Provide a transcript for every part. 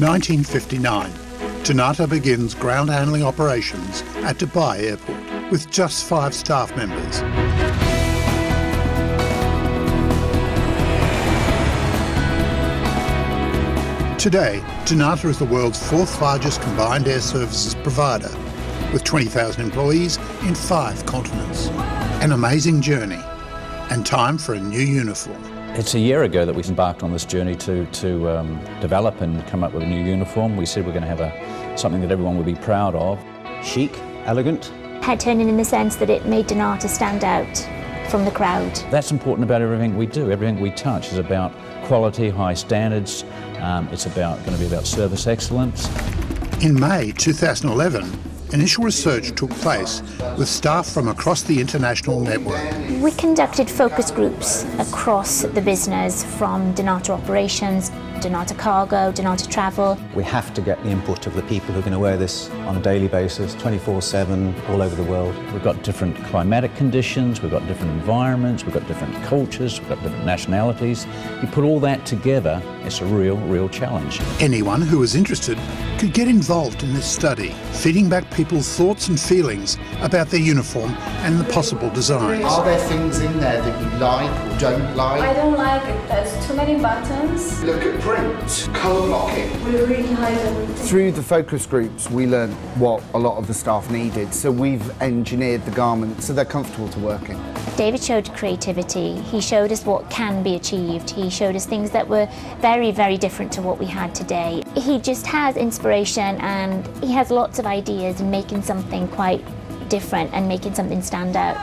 1959, dnata begins ground handling operations at Dubai Airport with just 5 staff members. Today, dnata is the world's 4th largest combined air services provider, with 20,000 employees in 5 continents. An amazing journey, and time for a new uniform. It's a year ago that we embarked on this journey to develop and come up with a new uniform. We said we're going to have something that everyone would be proud of. Chic, elegant. Pattern in the sense that it made dnata stand out from the crowd. That's important about everything we do. Everything we touch is about quality, high standards. It's going to be about service excellence. In May 2011, initial research took place with staff from across the international network. We conducted focus groups across the business, from dnata operations, dnata cargo, dnata travel. We have to get the input of the people who are going to wear this on a daily basis, 24/7, all over the world. We've got different climatic conditions, we've got different environments, we've got different cultures, we've got different nationalities. You put all that together, it's a real challenge. Anyone who is interested could get involved in this study, feeding back people's thoughts and feelings about their uniform and the possible designs. Are there things in there that you like or don't like? I don't like it. There's too many buttons. Look at print, colour blocking. We're really high level. Through the focus groups, we learned what a lot of the staff needed, so we've engineered the garments so they're comfortable to work in. David showed creativity. He showed us what can be achieved. He showed us things that were very different to what we had today. He just has inspiration, and he has lots of ideas in making something quite different and making something stand out.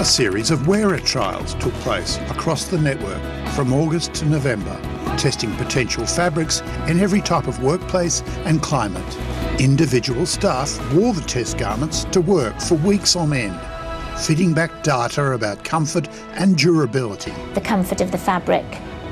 A series of wearer trials took place across the network from August to November, testing potential fabrics in every type of workplace and climate. Individual staff wore the test garments to work for weeks on end, feeding back data about comfort and durability. The comfort of the fabric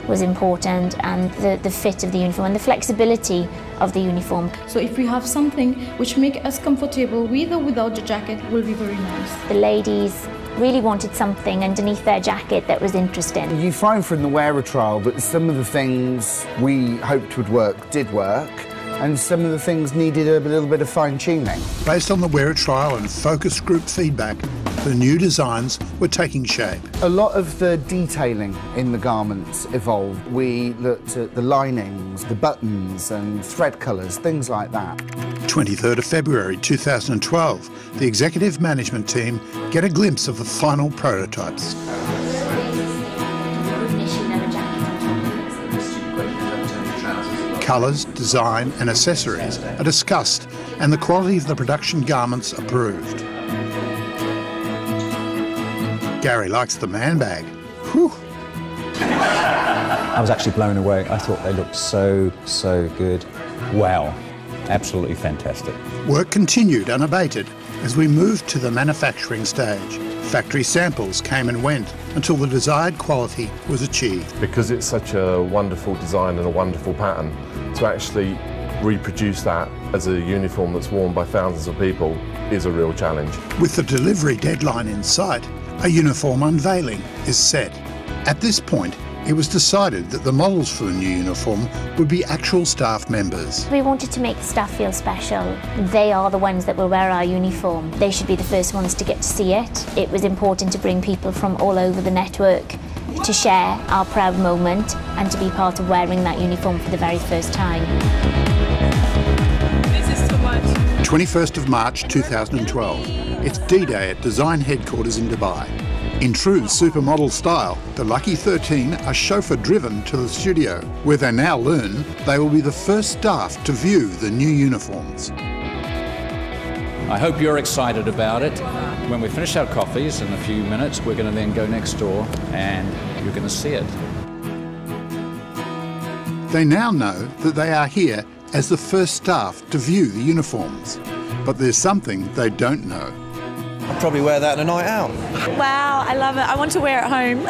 was important, and the fit of the uniform and the flexibility of the uniform. So if we have something which makes us comfortable with or without the jacket, will be very nice. The ladies really wanted something underneath their jacket that was interesting. You find from the wearer trial that some of the things we hoped would work did work, and some of the things needed a little bit of fine-tuning. Based on the wearer trial and focus group feedback, the new designs were taking shape. A lot of the detailing in the garments evolved. We looked at the linings, the buttons and thread colours, things like that. 23rd of February 2012, the executive management team get a glimpse of the final prototypes. Colours, design and accessories are discussed, and the quality of the production garments approved. Gary likes the man bag. Whew. I was actually blown away. I thought they looked so good. Wow. Absolutely fantastic. Work continued unabated as we moved to the manufacturing stage. Factory samples came and went until the desired quality was achieved. Because it's such a wonderful design and a wonderful pattern, to actually reproduce that as a uniform that's worn by thousands of people is a real challenge. With the delivery deadline in sight, a uniform unveiling is set. At this point, it was decided that the models for the new uniform would be actual staff members. We wanted to make the staff feel special. They are the ones that will wear our uniform. They should be the first ones to get to see it. It was important to bring people from all over the network to share our proud moment and to be part of wearing that uniform for the very first time. This is too much. 21st of March 2012. It's D-Day at Design Headquarters in Dubai. In true supermodel style, the Lucky 13 are chauffeur-driven to the studio, where they now learn they will be the first staff to view the new uniforms. I hope you're excited about it. When we finish our coffees in a few minutes, we're going to then go next door and you're going to see it. They now know that they are here as the first staff to view the uniforms, but there's something they don't know. I'd probably wear that on a night out. Wow, I love it. I want to wear it home.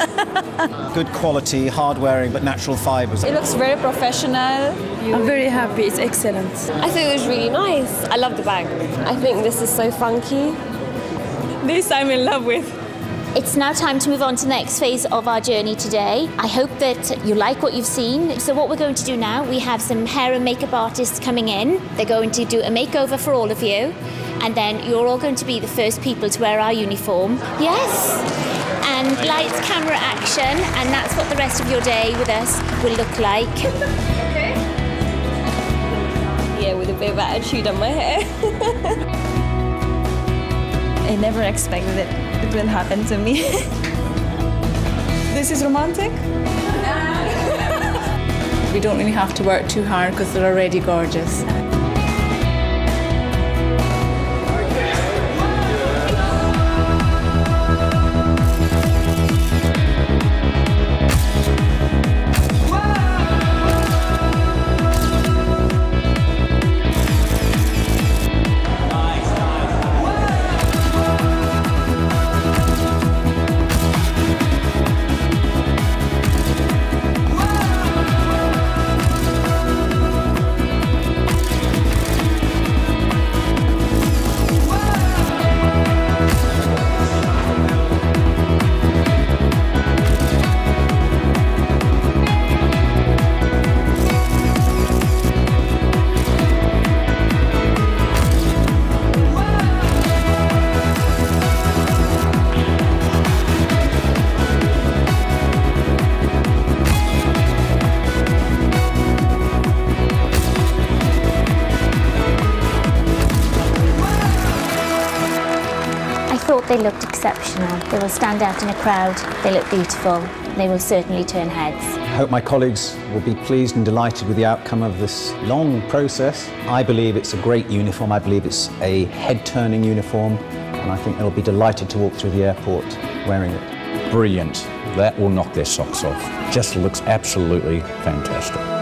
Good quality, hard wearing, but natural fibres. It looks very professional. I'm very happy. It's excellent. I think it was really nice. I love the bag. I think this is so funky. This I'm in love with. It's now time to move on to the next phase of our journey today. I hope that you like what you've seen. So what we're going to do now, we have some hair and makeup artists coming in. They're going to do a makeover for all of you. And then you're all going to be the first people to wear our uniform. Yes. And lights, camera, action. And that's what the rest of your day with us will look like. Okay. Yeah, with a bit of attitude on my hair. I never expected it will happen to me. This is romantic? We don't really have to work too hard because they're already gorgeous. They looked exceptional. They will stand out in a crowd. They look beautiful. They will certainly turn heads. I hope my colleagues will be pleased and delighted with the outcome of this long process. I believe it's a great uniform. I believe it's a head-turning uniform, and I think they'll be delighted to walk through the airport wearing it. Brilliant. That will knock their socks off. Just looks absolutely fantastic.